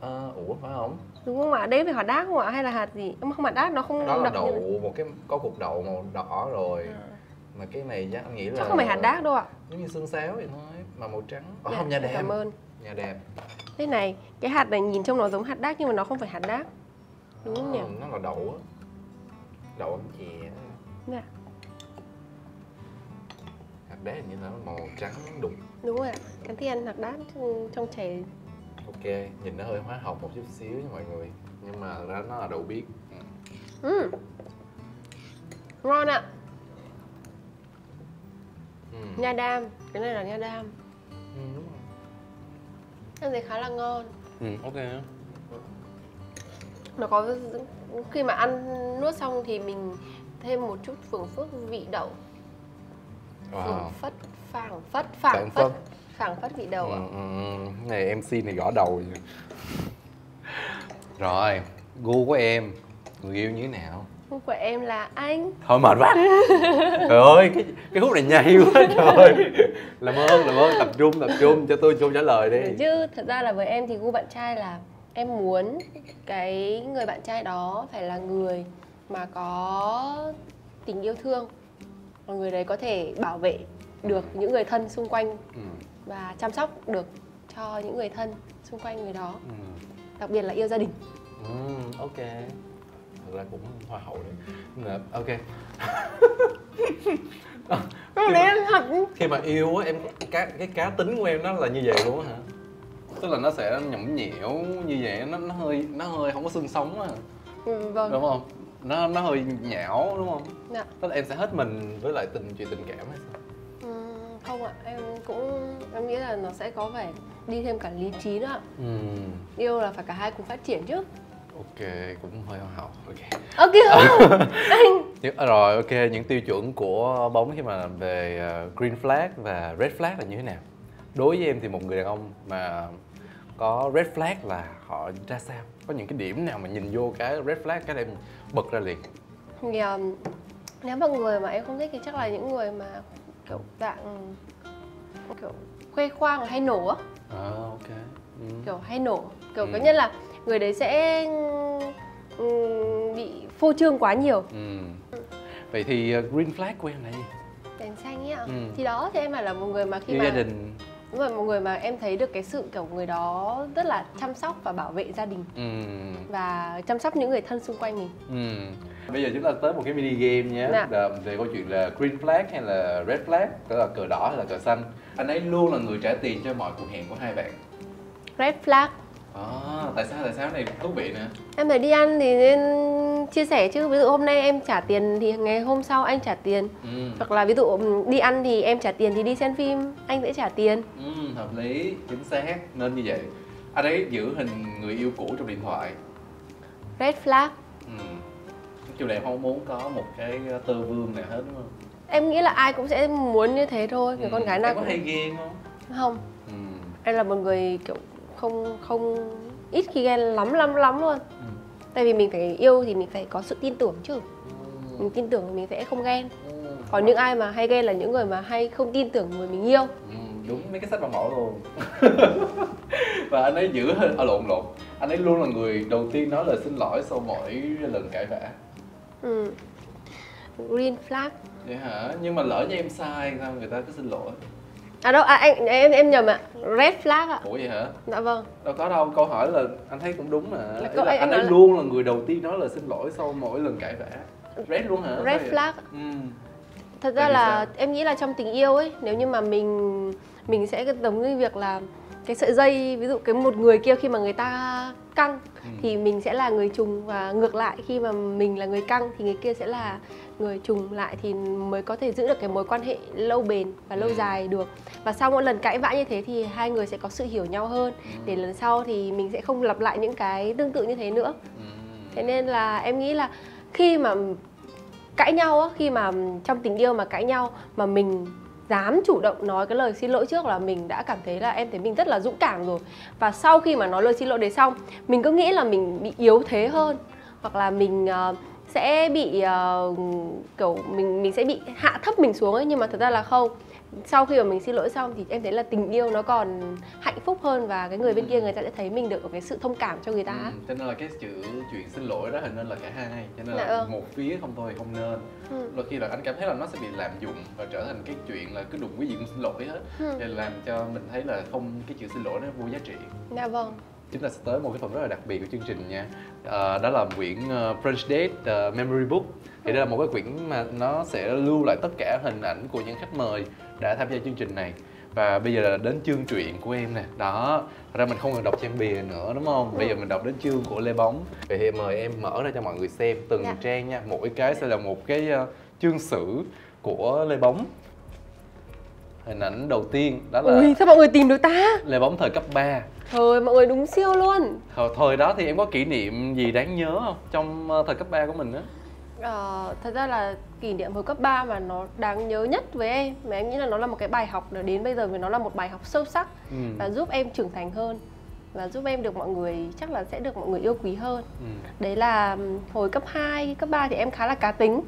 Phải không? Đúng không ạ? Đấy phải hạt đác không ạ? Hay là hạt gì? Không, hạt đác nó không... Đó là đậu, như... có cục đậu màu đỏ rồi. Mà cái này chắc anh nghĩ là... Chắc không phải hạt đác đâu ạ. Giống như xương sáo vậy thôi, mà màu trắng. Không, nhà đẹp. Cảm ơn. Nhà đẹp. Thế này, cái hạt này nhìn trông nó giống hạt đác nhưng mà nó không phải hạt đác. Đúng không nhỉ? Nó là đậu á. Đậu ăn chè. Dạ. Hạt đác hình như là màu trắng đục. Đúng rồi ạ. Cái thích ăn hạt đác trong chè. Ok, nhìn nó hơi hóa học một chút xíu nha mọi người. Nhưng mà ra nó là đậu biếc. Ngon ạ. Nha đam, cái này là nha đam. Đúng rồi. Em thấy khá là ngon. Ok. Nó có, khi mà ăn nuốt xong thì mình thêm một chút phảng phất vị đậu. Phảng phất vị đậu ạ. Này MC này gõ đầu rồi. Rồi, gu của em, người yêu như thế nào? Gu của em là anh. Thôi mệt quá. Trời ơi, cái khúc này nhây quá trời. Làm ơn, tập trung cho tôi trả lời đi. Chứ thật ra là với em thì gu bạn trai là em muốn cái người bạn trai đó phải là người mà có tình yêu thương. Còn người đấy có thể bảo vệ được những người thân xung quanh và chăm sóc được cho những người thân xung quanh người đó, đặc biệt là yêu gia đình. Ok, thật ra cũng hoa hậu đấy. Ok. Khi mà yêu á, em cái cá tính của em nó là như vậy luôn á hả? Tức là nó sẽ nhõng nhẽo như vậy, nó hơi không có xương sống á. Vâng. Đúng không? Nó hơi nhão đúng không? Dạ. Tức là em sẽ hết mình với lại chuyện tình cảm hay sao? Không ạ, em nghĩ là nó sẽ có vẻ đi thêm cả lý trí đó ạ. Yêu là phải cả hai cùng phát triển chứ. Ok, cũng hơi hoa hậu. Ok anh. Rồi ok, những tiêu chuẩn của Bóng khi mà về green flag và red flag là như thế nào? Đối với em thì một người đàn ông mà có red flag là họ ra sao? Có những cái điểm nào mà nhìn vô cái red flag cái em bật ra liền? Nếu mà người mà em không thích thì chắc là những người mà kiểu dạng kiểu khoe khoang hay nổ á. Ok. Kiểu hay nổ, kiểu có nhất là người đấy sẽ bị phô trương quá nhiều. Vậy thì green flag của em là gì? đèn xanh ấy ạ. Thì đó, thì em phải là một người mà khi mà... gia đình. Đúng rồi, một người mà em thấy được cái sự kiểu người đó rất là chăm sóc và bảo vệ gia đình. Và chăm sóc những người thân xung quanh mình. Bây giờ chúng ta tới một cái mini game nhé. Về câu chuyện là green flag hay là red flag, tức là cờ đỏ hay là cờ xanh. Anh ấy luôn là người trả tiền cho mọi cuộc hẹn của hai bạn. Red flag. Tại sao này thú vị nè? Em phải đi ăn thì nên chia sẻ chứ. Ví dụ hôm nay em trả tiền thì ngày hôm sau anh trả tiền. Hoặc là ví dụ đi ăn thì em trả tiền thì đi xem phim anh sẽ trả tiền. Hợp lý, chính xác, nên như vậy. Anh ấy giữ hình người yêu cũ trong điện thoại. Red flag. Nói chung là em không muốn có một cái tơ vương nào hết đúng không? Em nghĩ là ai cũng sẽ muốn như thế thôi. Người con gái nào cũng... Em có hay ghen không? Không. Em là một người kiểu không ít khi ghen lắm luôn. Tại vì mình phải yêu thì mình phải có sự tin tưởng chứ. Mình tin tưởng thì mình sẽ không ghen. Còn những ai mà hay ghen là những người mà hay không tin tưởng người mình yêu. Đúng mấy cái sách bằng mẫu luôn. Và anh ấy giữ hình lộn, anh ấy luôn là người đầu tiên nói lời xin lỗi sau mỗi lần cãi vã. Green flag. Vậy hả? Nhưng mà lỡ như em sai sao người ta cứ xin lỗi? Em nhầm ạ. Red flag ạ. Ủa vậy hả? Dạ vâng. Đâu có đâu, câu hỏi là anh thấy cũng đúng mà. Là anh ấy luôn là người đầu tiên nói lời xin lỗi sau mỗi lần cãi vã. Red luôn hả? Red flag. Thật ra là em nghĩ là trong tình yêu ấy, nếu như mà mình sẽ giống như việc là cái sợi dây, ví dụ cái một người kia khi mà người ta căng thì mình sẽ là người trùng, và ngược lại khi mà mình là người căng thì người kia sẽ là người trùng lại, thì mới có thể giữ được cái mối quan hệ lâu bền và lâu dài được. Và sau mỗi lần cãi vã như thế thì hai người sẽ có sự hiểu nhau hơn, để lần sau thì mình sẽ không lặp lại những cái tương tự như thế nữa. Thế nên là em nghĩ là khi mà cãi nhau á, khi mà trong tình yêu mà cãi nhau mà mình dám chủ động nói cái lời xin lỗi trước là mình đã cảm thấy là em thấy mình rất là dũng cảm rồi. Và sau khi mà nói lời xin lỗi đấy xong, mình cứ nghĩ là mình bị yếu thế hơn, hoặc là mình sẽ bị kiểu mình sẽ bị hạ thấp mình xuống ấy, nhưng mà thật ra là không. Sau khi mà mình xin lỗi xong thì em thấy là tình yêu nó còn hạnh phúc hơn, và cái người bên kia người ta sẽ thấy mình được cái sự thông cảm cho người ta. Cho nên là cái chuyện xin lỗi đó hình nên là cả hai, cho nên là một phía không thôi không nên. Đôi khi là anh cảm thấy là nó sẽ bị lạm dụng và trở thành cái chuyện là cứ đụng cái gì cũng xin lỗi hết, để làm cho mình thấy là không, cái chuyện xin lỗi nó vô giá trị. Dạ vâng. Chúng ta sẽ tới một cái phần rất là đặc biệt của chương trình nha. Đó là quyển Brunch Date Memory Book. Thì đây là một cái quyển mà nó sẽ lưu lại tất cả hình ảnh của những khách mời đã tham gia chương trình này. Và bây giờ là đến chương truyện của em nè. Đó, thật ra mình không cần đọc trang bìa nữa đúng không? Bây giờ mình đọc đến chương của Lê Bóng. Vậy thì mời em mở ra cho mọi người xem từng trang nha. Mỗi cái sẽ là một cái chương sử của Lê Bóng. Hình ảnh đầu tiên đó là... Ui, sao mọi người tìm được ta? Lê Bóng thời cấp 3. Trời, mọi người đúng siêu luôn. Thời đó thì em có kỷ niệm gì đáng nhớ không? Trong thời cấp 3 của mình á. Thật ra là kỷ niệm hồi cấp 3 mà nó đáng nhớ nhất với em, mà em nghĩ là nó là một cái bài học đến bây giờ, vì nó là một bài học sâu sắc và giúp em trưởng thành hơn, và giúp em được mọi người, chắc là sẽ được mọi người yêu quý hơn. Đấy là hồi cấp 2, cấp 3 thì em khá là cá tính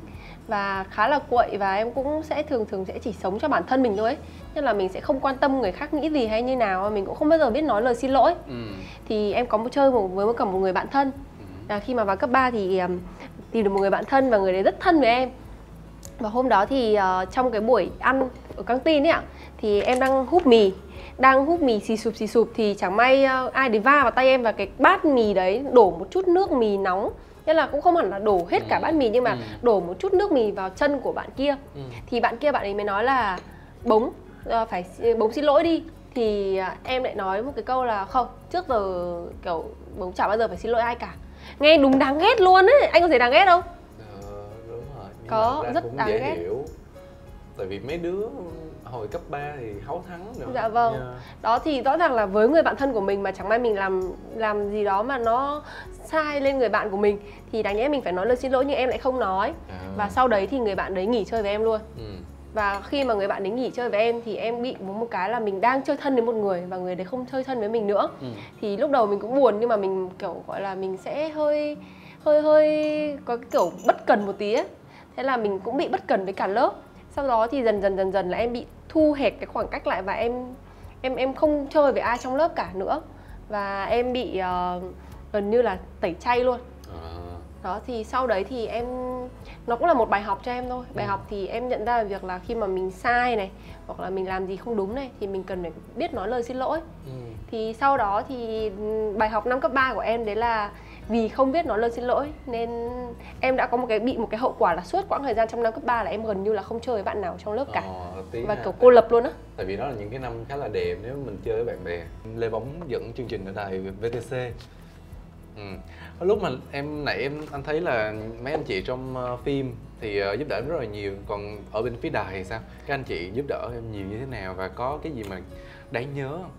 và khá là cuội, và em cũng sẽ thường sẽ chỉ sống cho bản thân mình thôi ấy. Nên là mình sẽ không quan tâm người khác nghĩ gì hay như nào, mình cũng không bao giờ biết nói lời xin lỗi. Thì em có chơi với cả một người bạn thân. Khi mà vào cấp 3 thì tìm được một người bạn thân, và người đấy rất thân với em. Và hôm đó thì trong cái buổi ăn ở căng tin ấy ạ, thì em đang húp mì, xì sụp thì chẳng may ai đấy va vào tay em, và cái bát mì đấy đổ một chút nước mì nóng. Nên là cũng không hẳn là đổ hết cả bát mì, nhưng mà đổ một chút nước mì vào chân của bạn kia. Thì bạn ấy mới nói là bóng xin lỗi đi. Thì em lại nói một cái câu là không, trước giờ kiểu bóng chả bao giờ phải xin lỗi ai cả. Nghe đúng đáng ghét luôn ấy, anh có thấy đáng ghét không? Đúng rồi, nhưng có, rất đáng ghét. Hiểu. Tại vì mấy đứa hồi cấp 3 thì háu thắng nữa. Dạ vâng. Đó thì rõ ràng là với người bạn thân của mình mà chẳng may mình làm gì đó mà nó sai lên người bạn của mình thì đáng nhẽ mình phải nói lời xin lỗi, nhưng em lại không nói. Và sau đấy thì người bạn đấy nghỉ chơi với em luôn. Và khi mà người bạn ấy nghỉ chơi với em thì em bị một cái là mình đang chơi thân với một người và người đấy không chơi thân với mình nữa. Thì lúc đầu mình cũng buồn, nhưng mà mình kiểu gọi là mình sẽ hơi có kiểu bất cần một tí ấy. Thế là mình cũng bị bất cần với cả lớp. Sau đó thì dần dần là em bị thu hẹp cái khoảng cách lại, và em không chơi với ai trong lớp cả nữa. Và em bị gần như là tẩy chay luôn. Đó thì sau đấy thì em nó cũng là một bài học cho em thôi. Bài học thì em nhận ra về việc là khi mà mình sai này, hoặc là mình làm gì không đúng này, thì mình cần phải biết nói lời xin lỗi. Thì sau đó thì bài học năm cấp 3 của em đấy là vì không biết nói lời xin lỗi nên em đã có bị một cái hậu quả là suốt quãng thời gian trong năm cấp 3 là em gần như là không chơi với bạn nào trong lớp cả. Và kiểu cô lập luôn á. Tại vì đó là những cái năm khá là đẹp nếu mình chơi với bạn bè. Lê Bóng dẫn chương trình ở đài VTC. Lúc mà anh thấy là mấy anh chị trong phim thì giúp đỡ em rất là nhiều, còn ở bên phía đài thì sao? Các anh chị giúp đỡ em nhiều như thế nào và có cái gì mà đáng nhớ không?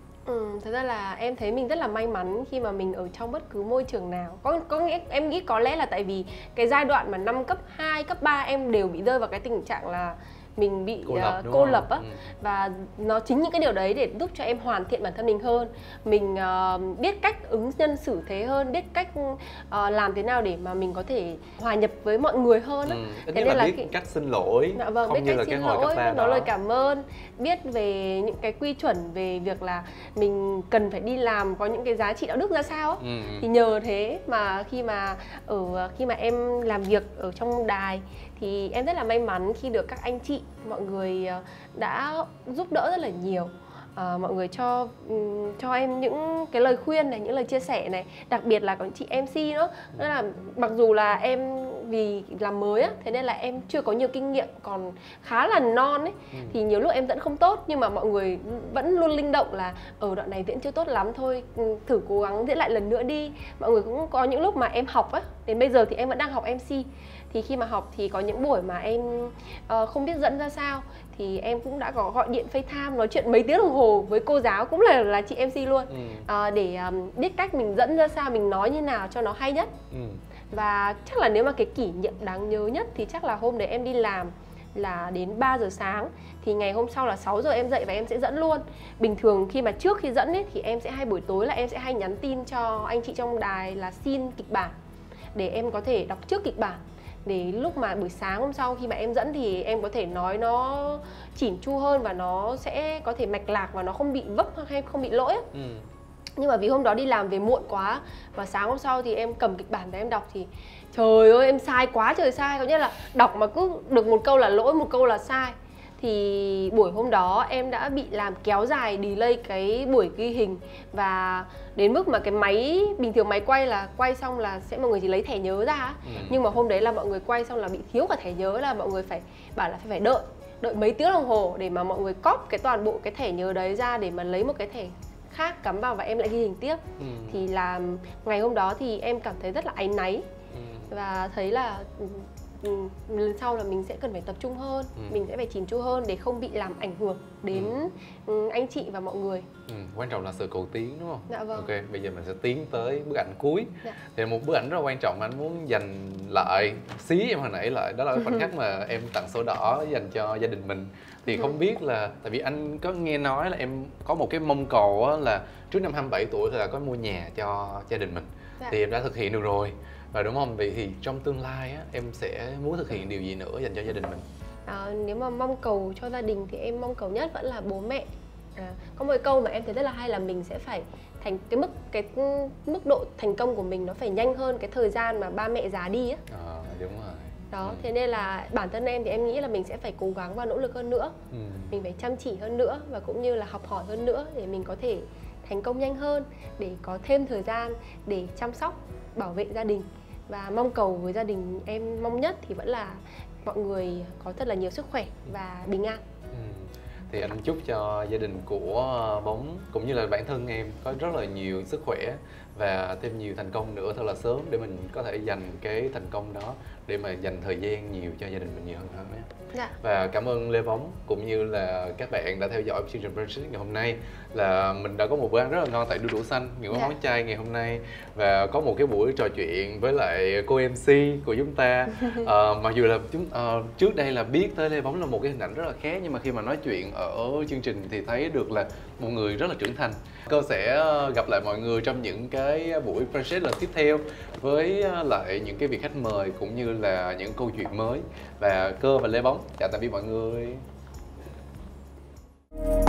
Thật ra là em thấy mình rất là may mắn khi mà mình ở trong bất cứ môi trường nào. Có nghĩa em nghĩ có lẽ là tại vì cái giai đoạn mà năm cấp 2, cấp 3 em đều bị rơi vào cái tình trạng là mình bị cô lập á. Và nó chính những cái điều đấy để giúp cho em hoàn thiện bản thân mình hơn. Mình biết cách ứng nhân xử thế hơn, biết cách làm thế nào để mà mình có thể hòa nhập với mọi người hơn á. Thế nên là biết cách xin lỗi, không như là cái hồi cấp 3 đó, nói lời cảm ơn, biết về những cái quy chuẩn về việc là mình cần phải đi làm có những cái giá trị đạo đức ra sao á. Thì nhờ thế mà khi mà em làm việc ở trong đài thì em rất là may mắn khi được các anh chị, mọi người đã giúp đỡ rất là nhiều. Mọi người cho em những cái lời khuyên này, những lời chia sẻ này, đặc biệt là có chị MC nữa. Nên là mặc dù là em vì làm mới á, thế nên là em chưa có nhiều kinh nghiệm, còn khá là non ấy, thì nhiều lúc em vẫn không tốt, nhưng mà mọi người vẫn luôn linh động là ở đoạn này diễn chưa tốt lắm thôi, thử cố gắng diễn lại lần nữa đi. Mọi người cũng có những lúc mà em học á, đến bây giờ thì em vẫn đang học MC. Thì khi mà học thì có những buổi mà em không biết dẫn ra sao thì em cũng đã có gọi điện FaceTime nói chuyện mấy tiếng đồng hồ với cô giáo, cũng là chị MC luôn, để biết cách mình dẫn ra sao, mình nói như nào cho nó hay nhất. Và chắc là nếu mà cái kỷ niệm đáng nhớ nhất thì chắc là hôm đấy em đi làm là đến 3 giờ sáng, thì ngày hôm sau là 6 giờ em dậy và em sẽ dẫn luôn. Bình thường khi mà trước khi dẫn ấy, thì em sẽ hay buổi tối là em sẽ hay nhắn tin cho anh chị trong đài là xin kịch bản để em có thể đọc trước kịch bản, để lúc mà buổi sáng hôm sau khi mà em dẫn thì em có thể nói nó chỉn chu hơn và nó sẽ có thể mạch lạc và nó không bị vấp hay không bị lỗi. Nhưng mà vì hôm đó đi làm về muộn quá và sáng hôm sau thì em cầm kịch bản để em đọc thì trời ơi em sai quá trời sai, có nghĩa là đọc mà cứ được một câu là lỗi, một câu là sai. Thì buổi hôm đó em đã bị làm kéo dài delay cái buổi ghi hình, và đến mức mà cái máy, bình thường máy quay là quay xong là sẽ mọi người chỉ lấy thẻ nhớ ra, nhưng mà hôm đấy là mọi người quay xong là bị thiếu cả thẻ nhớ, là mọi người phải bảo là phải đợi mấy tiếng đồng hồ để mà mọi người cóp cái toàn bộ cái thẻ nhớ đấy ra để mà lấy một cái thẻ khác cắm vào và em lại ghi hình tiếp. Thì là ngày hôm đó thì em cảm thấy rất là áy náy và thấy là lần sau là mình sẽ cần phải tập trung hơn, mình sẽ phải chỉn chu hơn để không bị làm ảnh hưởng đến anh chị và mọi người. Quan trọng là sự cầu tiến đúng không? Dạ vâng. Ok, bây giờ mình sẽ tiến tới bức ảnh cuối. Thì một bức ảnh rất là quan trọng mà anh muốn dành lại xí em hồi nãy lại, đó là khoảnh khắc mà em tặng sổ đỏ dành cho gia đình mình. Thì không biết là, tại vì anh có nghe nói là em có một cái mong cầu là trước năm 27 tuổi là có mua nhà cho gia đình mình. Thì em đã thực hiện được rồi. Và đúng không? Vậy thì trong tương lai á, em sẽ muốn thực hiện điều gì nữa dành cho gia đình mình? Nếu mà mong cầu cho gia đình thì em mong cầu nhất vẫn là bố mẹ. Có một câu mà em thấy rất là hay là mình sẽ phải thành cái mức độ thành công của mình nó phải nhanh hơn cái thời gian mà ba mẹ già đi á. Đúng rồi. Đó, thế nên là bản thân em thì em nghĩ là mình sẽ phải cố gắng và nỗ lực hơn nữa. Mình phải chăm chỉ hơn nữa và cũng như là học hỏi hơn nữa để mình có thể thành công nhanh hơn, để có thêm thời gian để chăm sóc, bảo vệ gia đình. Và mong cầu với gia đình em mong nhất thì vẫn là mọi người có thật là nhiều sức khỏe và bình an. Thì anh chúc cho gia đình của Bóng cũng như là bản thân em có rất là nhiều sức khỏe và thêm nhiều thành công nữa thật là sớm để mình có thể dành cái thành công đó để mà dành thời gian nhiều cho gia đình mình nhiều hơn nhé. Và cảm ơn Lê Bóng cũng như là các bạn đã theo dõi chương trình Brunch Date ngày hôm nay. Là mình đã có một bữa ăn rất là ngon tại Đu Đủ Xanh, những món chai ngày hôm nay, và có một cái buổi trò chuyện với lại cô MC của chúng ta. Mặc dù là trước đây là biết tới Lê Bóng là một cái hình ảnh rất là khác, nhưng mà khi mà nói chuyện ở chương trình thì thấy được là một người rất là trưởng thành. Cô sẽ gặp lại mọi người trong những cái buổi Brunch Date lần tiếp theo với lại những cái vị khách mời cũng như là những câu chuyện mới. Và Cơ và Lê Bóng chào tạm biệt mọi người.